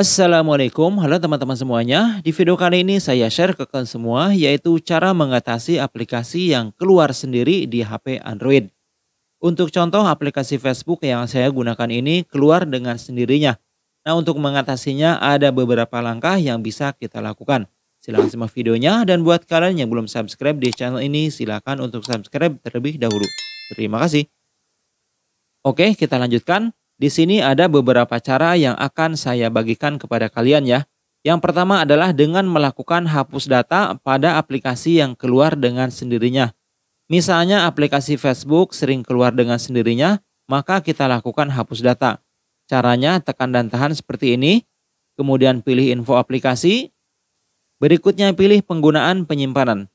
Assalamualaikum, halo teman-teman semuanya. Di video kali ini saya share ke kalian semua yaitu cara mengatasi aplikasi yang keluar sendiri di HP Android. Untuk contoh aplikasi Facebook yang saya gunakan ini keluar dengan sendirinya. Nah, untuk mengatasinya ada beberapa langkah yang bisa kita lakukan. Silahkan simak videonya dan buat kalian yang belum subscribe di channel ini silahkan untuk subscribe terlebih dahulu. Terima kasih. Oke, kita lanjutkan. Di sini ada beberapa cara yang akan saya bagikan kepada kalian ya. Yang pertama adalah dengan melakukan hapus data pada aplikasi yang keluar dengan sendirinya. Misalnya aplikasi Facebook sering keluar dengan sendirinya, maka kita lakukan hapus data. Caranya tekan dan tahan seperti ini, kemudian pilih info aplikasi. Berikutnya pilih penggunaan penyimpanan.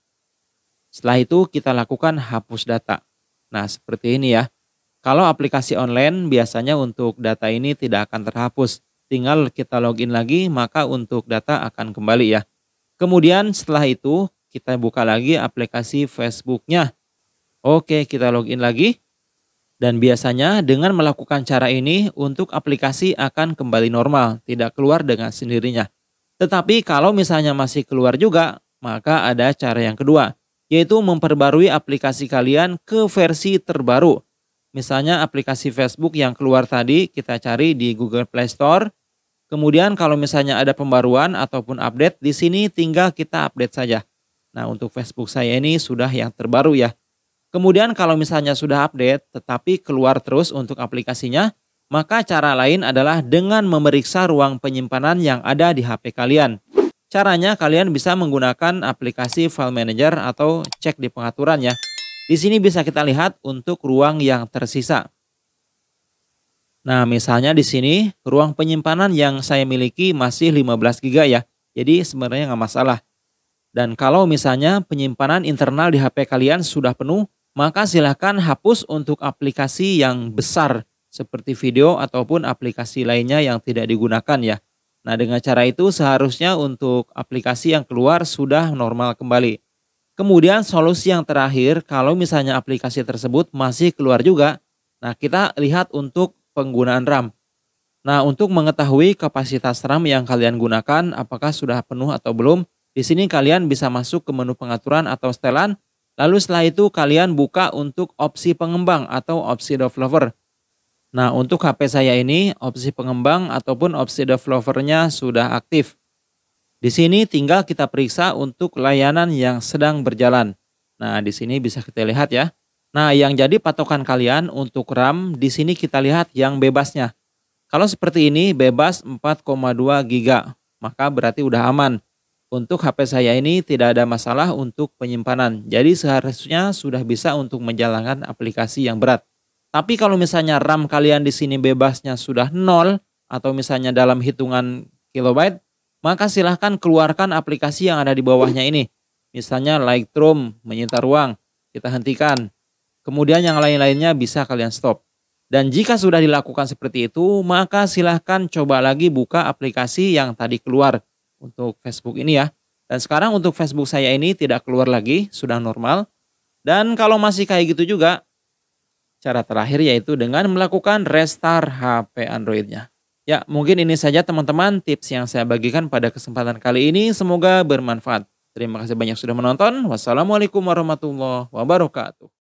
Setelah itu kita lakukan hapus data. Nah, seperti ini ya. Kalau aplikasi online biasanya untuk data ini tidak akan terhapus. Tinggal kita login lagi maka untuk data akan kembali ya. Kemudian setelah itu kita buka lagi aplikasi Facebooknya. Oke, kita login lagi. Dan biasanya dengan melakukan cara ini untuk aplikasi akan kembali normal. Tidak keluar dengan sendirinya. Tetapi kalau misalnya masih keluar juga maka ada cara yang kedua. Yaitu memperbarui aplikasi kalian ke versi terbaru. Misalnya aplikasi Facebook yang keluar tadi kita cari di Google Play Store. Kemudian kalau misalnya ada pembaruan ataupun update di sini tinggal kita update saja. Nah, untuk Facebook saya ini sudah yang terbaru ya. Kemudian kalau misalnya sudah update tetapi keluar terus untuk aplikasinya, maka cara lain adalah dengan memeriksa ruang penyimpanan yang ada di HP kalian. Caranya kalian bisa menggunakan aplikasi File Manager atau cek di pengaturan ya. Di sini bisa kita lihat untuk ruang yang tersisa. Nah, misalnya di sini ruang penyimpanan yang saya miliki masih 15 GB ya. Jadi sebenarnya nggak masalah. Dan kalau misalnya penyimpanan internal di HP kalian sudah penuh, maka silahkan hapus untuk aplikasi yang besar seperti video ataupun aplikasi lainnya yang tidak digunakan ya. Nah, dengan cara itu seharusnya untuk aplikasi yang keluar sudah normal kembali. Kemudian solusi yang terakhir kalau misalnya aplikasi tersebut masih keluar juga. Nah, kita lihat untuk penggunaan RAM. Nah, untuk mengetahui kapasitas RAM yang kalian gunakan apakah sudah penuh atau belum. Di sini kalian bisa masuk ke menu pengaturan atau setelan. Lalu setelah itu kalian buka untuk opsi pengembang atau opsi developer. Nah, untuk HP saya ini opsi pengembang ataupun opsi developernya sudah aktif. Di sini tinggal kita periksa untuk layanan yang sedang berjalan. Nah, di sini bisa kita lihat ya. Nah, yang jadi patokan kalian untuk RAM, di sini kita lihat yang bebasnya. Kalau seperti ini bebas 4,2 GB, maka berarti udah aman. Untuk HP saya ini tidak ada masalah untuk penyimpanan. Jadi seharusnya sudah bisa untuk menjalankan aplikasi yang berat. Tapi kalau misalnya RAM kalian di sini bebasnya sudah 0 atau misalnya dalam hitungan kilobyte, maka silahkan keluarkan aplikasi yang ada di bawahnya ini. Misalnya Lightroom, menyita ruang, kita hentikan. Kemudian yang lain-lainnya bisa kalian stop. Dan jika sudah dilakukan seperti itu, maka silahkan coba lagi buka aplikasi yang tadi keluar untuk Facebook ini ya. Dan sekarang untuk Facebook saya ini tidak keluar lagi, sudah normal. Dan kalau masih kayak gitu juga, cara terakhir yaitu dengan melakukan restart HP Android-nya. Ya, mungkin ini saja teman-teman tips yang saya bagikan pada kesempatan kali ini. Semoga bermanfaat. Terima kasih banyak sudah menonton. Wassalamualaikum warahmatullahi wabarakatuh.